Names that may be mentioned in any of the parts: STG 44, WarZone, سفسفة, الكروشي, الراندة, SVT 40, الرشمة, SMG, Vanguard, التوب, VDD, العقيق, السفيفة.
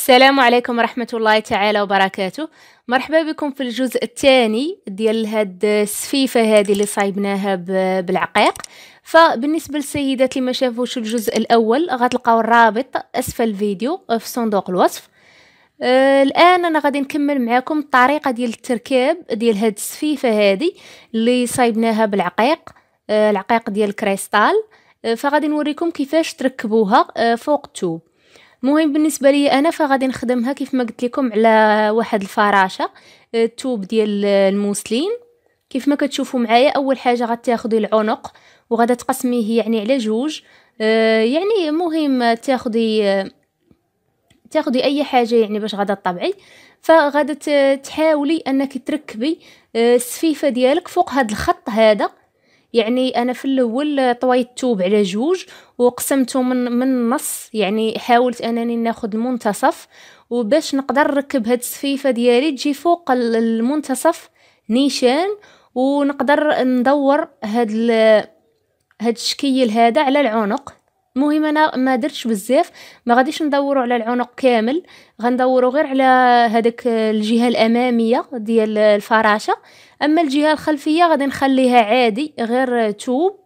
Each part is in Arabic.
السلام عليكم ورحمة الله تعالى وبركاته. مرحبا بكم في الجزء الثاني ديال هاد السفيفة هذه اللي صايبناها بالعقيق. فبالنسبة للسيدات اللي ما شافوش الجزء الأول غتلقاو الرابط أسفل الفيديو في صندوق الوصف. الآن أنا غادي نكمل معاكم الطريقة ديال التركيب ديال هاد السفيفة هذه اللي صايبناها بالعقيق، العقيق ديال الكريستال. فغادي نوريكم كيفاش تركبوها فوق التوب. مهم بالنسبه لي انا فغادي نخدمها كيف ما قلت لكم على واحد الفراشه التوب ديال الموسلين. كيف ما كتشوفوا معايا، اول حاجه غتاخدي العنق وغادا تقسميه يعني على جوج، يعني مهم تاخدي اي حاجه يعني باش غادا طبعي. فغادا تحاولي انك تركبي السفيفه ديالك فوق هذا الخط هذا. يعني انا في الاول طويت التوب على جوج وقسمته من النص، يعني حاولت انني ناخذ المنتصف وباش نقدر نركب هاد السفيفه ديالي تجي فوق المنتصف نيشان، ونقدر ندور هاد الشكل هذا على العنق. المهم انا ما درتش بزاف، ما غاديش ندوروا على العنق كامل، غندوروا غير على هذاك الجهه الاماميه ديال الفراشه. اما الجهه الخلفيه غادي نخليها عادي غير توب.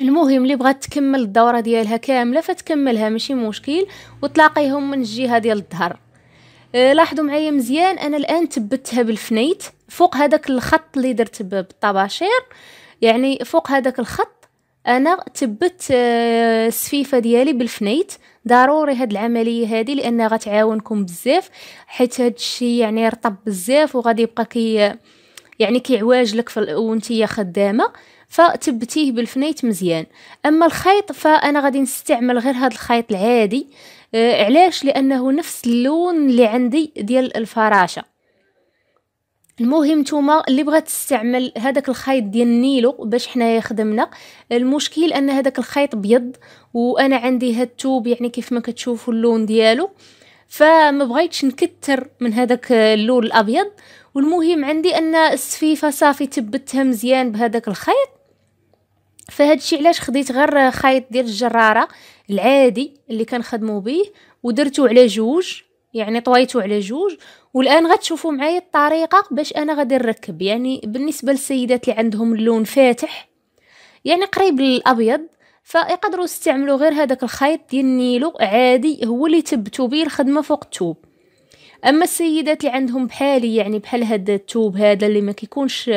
المهم اللي بغات تكمل الدوره ديالها كامله فتكملها، ماشي مشكل. وتلاقيهم من الجهه ديال الظهر. لاحظوا معايا مزيان، انا الان ثبتها بالفنيت فوق هذاك الخط اللي درت بالطباشير، يعني فوق هذاك الخط انا ثبت السفيفه ديالي بالفنيت. ضروري هاد العمليه هذه لانها غتعاونكم بزاف، حيت هاد الشيء يعني رطب بزاف وغادي يبقى كيعواجلك وانتي خدامه. فتبتيه بالفنيت مزيان. اما الخيط فانا غادي نستعمل غير هاد الخيط العادي. علاش؟ لانه نفس اللون اللي عندي ديال الفراشه. المهم نتوما اللي بغات تستعمل هذاك الخيط ديال النيلو باش حنايا خدمنا. المشكل ان هذاك الخيط ابيض وانا عندي هاد التوب يعني كيف ما كتشوفوا اللون ديالو، فما بغيتش نكتر من هذاك اللون الابيض. والمهم عندي ان السفيفه صافي ثبتها مزيان بهذاك الخيط. فهاد الشيء علاش خديت غير خيط ديال الجراره العادي اللي كنخدموا به ودرتو على جوج، يعني طويتو على جوج. والان غتشوفوا معايا الطريقه باش انا غادي نركب. يعني بالنسبه للسيدات اللي عندهم اللون فاتح يعني قريب للابيض، فيقدروا يستعملوا غير هذاك الخيط ديال النيلو عادي هو اللي ثبتوا به الخدمه فوق التوب. اما السيدات اللي عندهم بحالي يعني بحال هذا التوب هذا اللي ما كيكونش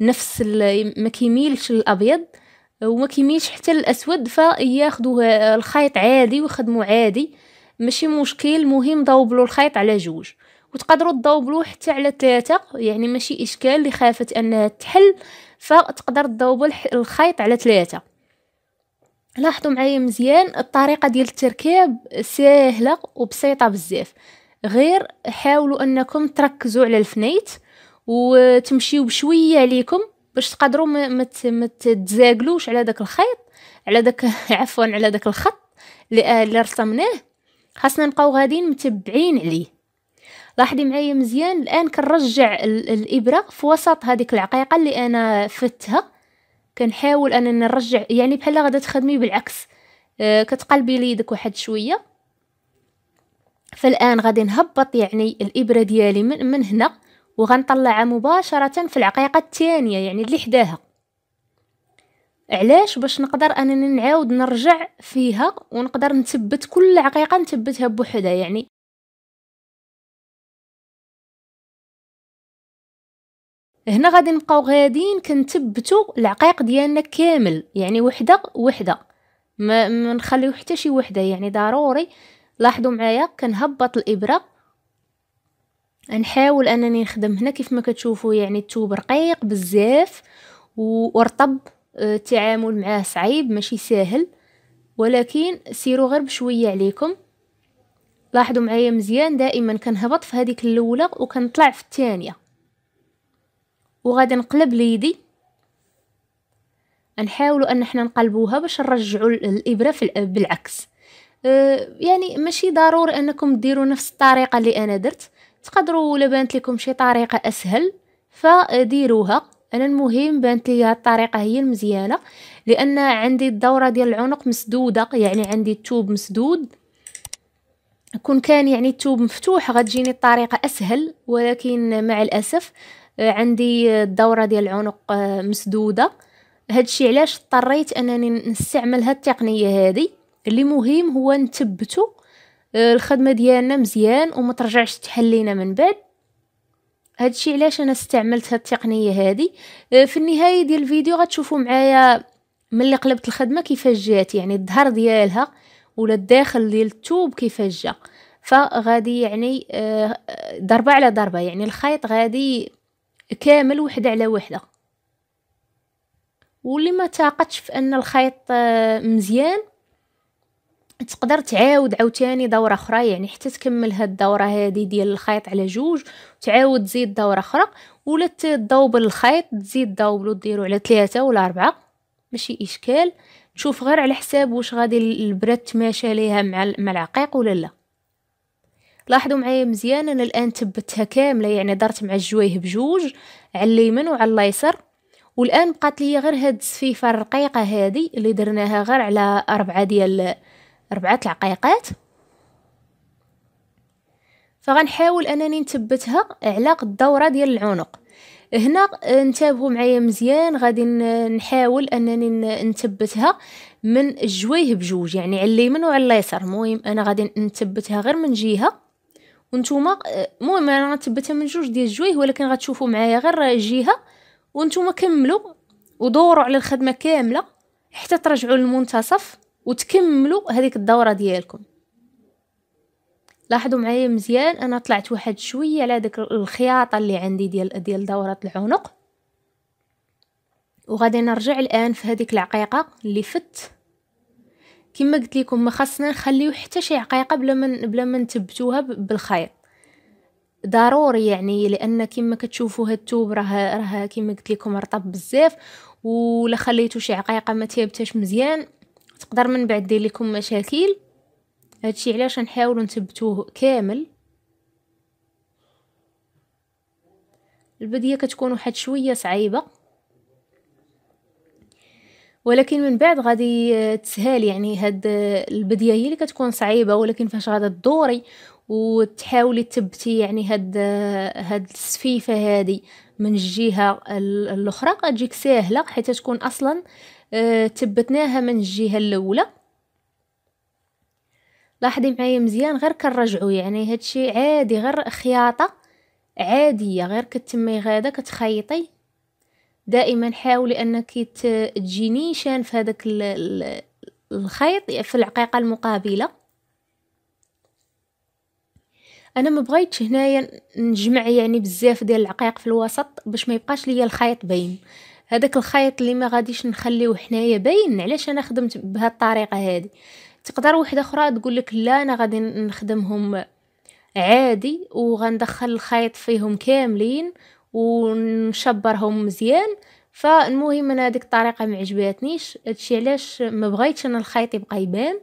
نفس ما كيميلش للابيض وما كيميلش حتى للاسود، فياخذوا الخيط عادي ويخدموا عادي، ماشي مشكل. مهم ضوبلوا الخيط على جوج وتقدروا تضوبلوه حتى على 3، يعني ماشي اشكال اللي خافت انها تحل. فتقدر تضوب الخيط على 3. لاحظوا معايا مزيان، الطريقه ديال التركيب سهله وبسيطه بزاف. غير حاولوا انكم تركزوا على الفنيت وتمشيو بشويه عليكم باش تقدروا ما تتزاقلوش على داك الخيط، على داك عفوا على داك الخط اللي رسمناه. خاصنا نبقاو غاديين متبعين عليه. لاحظي معايا مزيان، الان كنرجع الابره في وسط هذيك العقيقه اللي انا فتها. كنحاول انني نرجع، يعني بحال غادا تخدمي بالعكس، كتقلبي ليدك واحد شويه. فالان غادي نهبط يعني الابره ديالي من هنا وغنطلعها مباشره في العقيقه الثانيه يعني اللي حداها. علاش؟ باش نقدر انني نعاود نرجع فيها ونقدر نثبت كل عقيقه نثبتها بوحدها. يعني هنا غادي نبقاو غاديين كنثبتوا العقيق ديالنا كامل، يعني وحده وحده، ما نخليو حتى شي وحده، يعني ضروري. لاحظوا معايا كنهبط الابره، نحاول انني نخدم هنا كيف ما كتشوفوا. يعني التوب رقيق بزاف ورطب، التعامل معاه صعيب ماشي ساهل، ولكن سيروا غير بشويه عليكم. لاحظوا معايا مزيان، دائما كنهبط في هذيك الاولى وكنطلع في الثانيه وغادي نقلب ليدي. نحاولوا ان احنا نقلبوها باش نرجعوا الابره بالعكس. يعني ماشي ضروري انكم ديروا نفس الطريقه اللي انا درت، تقدروا الا بانت لكم شي طريقه اسهل فديروها. انا المهم بانت لي هاد الطريقه هي المزيانه، لان عندي الدوره ديال العنق مسدوده، يعني عندي التوب مسدود كون كان يعني التوب مفتوح غتجيني الطريقه اسهل، ولكن مع الاسف عندي الدوره ديال العنق مسدوده. هادشي علاش اضطريت انني نستعمل هاد التقنيه هادي. اللي مهم هو نثبتو الخدمه ديالنا مزيان وما ترجعش تحلينا من بعد. هادشي علاش انا استعملت هاد التقنيه هادي. في النهايه ديال الفيديو غتشوفوا معايا ملي قلبت الخدمه كيفاش جات، يعني الظهر ديالها ولا الداخل ديال التوب كيفاش جا. فغادي يعني ضربه على ضربه، يعني الخيط غادي كامل وحده على وحده. واللي ما تاقتش في ان الخيط مزيان تقدر تعاود عاوتاني دوره اخرى، يعني حتى تكمل هاد الدوره هادي ديال الخيط على جوج وتعاود تزيد دوره اخرى، ولا تدوبل الخيط تزيد دوبلو ديرو على 3 ولا 4، ماشي اشكال. شوف غير على حساب واش غادي البراد تماشى ليها مع العقيق ولا لا. لاحظوا معايا مزيان، انا الان ثبتها كامله، يعني درت مع الجويه بجوج على اليمين وعلى الايسر. والان بقات لي غير هاد الزفيفه الرقيقه هادي اللي درناها غير على 4 العقيقات. فغنحاول انني نثبتها على قد الدوره ديال العنق. هنا انتبهوا معايا مزيان، غادي نحاول انني نثبتها من الجويه بجوج، يعني على اليمين وعلى اليسار. المهم انا غادي نثبتها غير من جهه، وانتوما المهم انا غنثبتها من جوج ديال الجويه، ولكن غتشوفوا معايا غير جهه. وانتوما كملوا ودوروا على الخدمه كامله حتى ترجعوا للمنتصف وتكملوا هذيك الدوره ديالكم. لاحظوا معايا مزيان، انا طلعت واحد شويه على داك الخياطه اللي عندي ديال دوره العنق. وغادي نرجع الان في هذيك العقيقه اللي فت. كما قلت لكم ما خاصنا نخليو حتى شي عقيقه بلا ما نثبتوها بالخيط ضروري، يعني لان كما كتشوفوا هاد التوب راه كما قلت لكم رطب بزاف، ولا خليتو شي عقيقه ما تثبتش مزيان تقدر من بعد دير لكم مشاكل. هادشي علاش نحاولوا نثبتوه كامل. البداية كتكون واحد شويه صعيبه، ولكن من بعد غادي تسهل. يعني هاد البداية هي اللي كتكون صعيبه، ولكن فاش غادا تدوري وتحاولي تثبتي يعني هاد السفيفه هادي من الجهه الاخرى غتجيك ساهله، حيت تكون اصلا ثبتناها من الجهه الاولى. لاحظي معايا مزيان، غير كنرجعوا، يعني هادشي عادي غير خياطه عاديه، غير كتمي غاده كتخيطي. دائما حاولي انك تجي نيشان في هذاك الخيط في العقيقه المقابله. انا ما بغيتش هنايا نجمع يعني بزاف ديال العقيق في الوسط باش ما يبقاش ليا الخيط باين، هذاك الخيط اللي ما غاديش نخليوه حنايا باين. علاش انا خدمت بهذه الطريقه هذه؟ تقدر واحده اخرى تقول لك لا انا غادي نخدمهم عادي وغندخل الخيط فيهم كاملين ونشبرهم مزيان. فالمهم انا هذيك الطريقه ما عجباتنيش، هادشي علاش ما بغيتش انا الخيط يبقى يبان،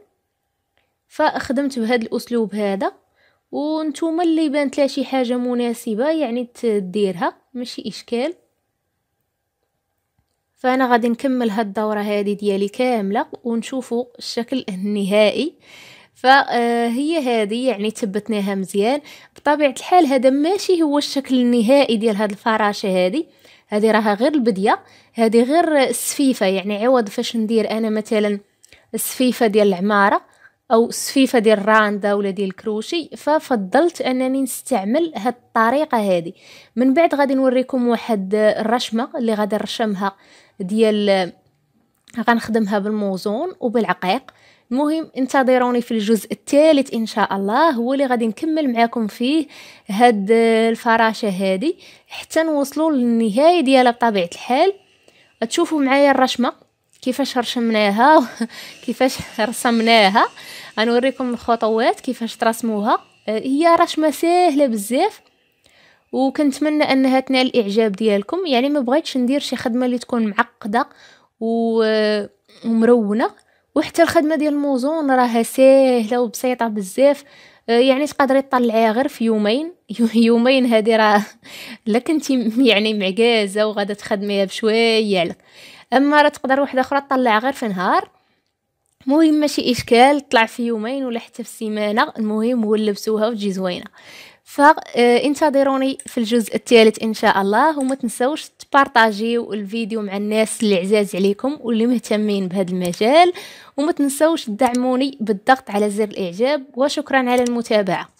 فخدمت بهذا الاسلوب هذا. وانتوما اللي بانت لها شي حاجه مناسبه يعني تديرها ماشي اشكال. فانا غادي نكمل هاد الدوره هادي ديالي كامله ونشوفوا الشكل النهائي. فهي هادي يعني ثبتناها مزيان. بطبيعه الحال هذا ماشي هو الشكل النهائي ديال هاد الفراشه هادي، هذه راها غير البديه، هذه غير السفيفه. يعني عوض فاش ندير انا مثلا السفيفه ديال العماره او السفيفه ديال الراندة ولا ديال الكروشي، ففضلت انني نستعمل هاد الطريقه هادي. من بعد غادي نوريكم واحد الرشمه اللي غادي نرشمها ديال غنخدمها بالموزون وبالعقيق. المهم انتظروني في الجزء الثالث ان شاء الله، هو اللي غادي نكمل معاكم فيه هاد الفراشه هادي حتى نوصلوا للنهايه ديالها. بطبيعه الحال تشوفوا معايا الرشمه كيفاش رشمناها كيفاش رسمناها. غنوريكم الخطوات كيفاش ترسموها. هي رشمه سهله بزاف وكنتمنى انها تنال الاعجاب ديالكم. يعني ما بغيتش ندير شي خدمه اللي تكون معقده ومرونه. وحتى الخدمه ديال الموزون راها سهله وبسيطه بزاف، يعني تقدري تطلعيها غير في يومين. هذه راه الا كنتي يعني معكازه وغادا تخدميها بشويه عليك، اما راه تقدر وحده اخرى تطلع غير في نهار. المهم ماشي اشكال، طلع في يومين ولا حتى في السيمانه، المهم ولبسوها وتجي زوينه. فانتظروني في الجزء الثالث ان شاء الله، وما تنسوش تبارطاجيو الفيديو مع الناس اللي عزاز عليكم واللي مهتمين بهذا المجال، وما تنسوش تدعموني بالضغط على زر الاعجاب، وشكرا على المتابعه.